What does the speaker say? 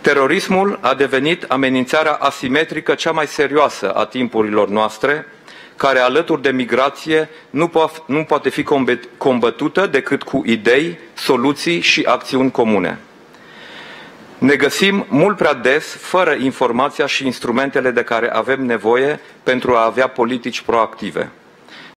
Terorismul a devenit amenințarea asimetrică cea mai serioasă a timpurilor noastre, care alături de migrație nu poate fi combătută decât cu idei, soluții și acțiuni comune. Ne găsim mult prea des fără informația și instrumentele de care avem nevoie pentru a avea politici proactive.